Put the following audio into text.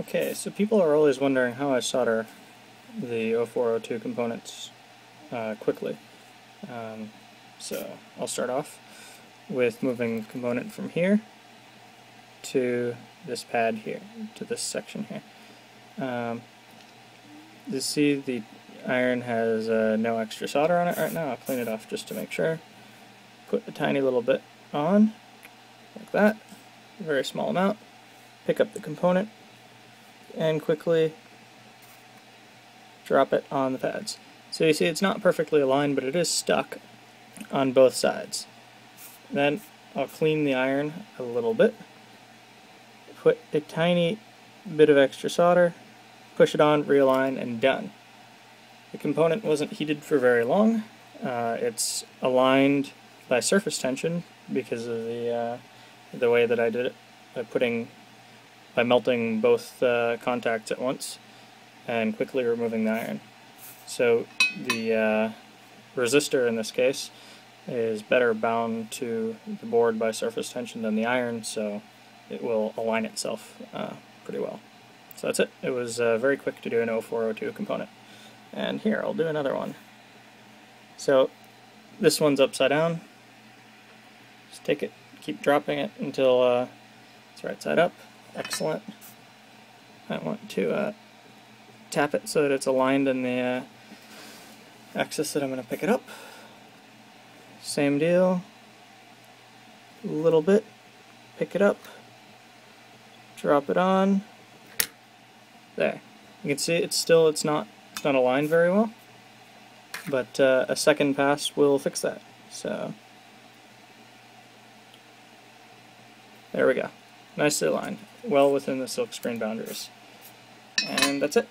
Okay, so people are always wondering how I solder the 0402 components quickly. So I'll start off with moving the component from here to this pad here, to this section here. You see the iron has no extra solder on it right now. I'll clean it off just to make sure. Put a tiny little bit on, like that, a very small amount. Pick up the component and quickly drop it on the pads. So you see it's not perfectly aligned, but it is stuck on both sides. Then I'll clean the iron a little bit, put a tiny bit of extra solder, push it on, realign, and done. The component wasn't heated for very long. It's aligned by surface tension because of the way that I did it, by melting both contacts at once and quickly removing the iron. So the resistor in this case is better bound to the board by surface tension than the iron, so it will align itself pretty well. So that's it. It was very quick to do an 0402 component. And here, I'll do another one. So this one's upside down. Just take it, keep dropping it until it's right side up. Excellent. I want to tap it so that it's aligned in the axis that I'm going to pick it up. Same deal. A little bit. Pick it up. Drop it on. There. You can see it's not aligned very well, but a second pass will fix that. So there we go. Nicely aligned, well within the silkscreen boundaries. And that's it.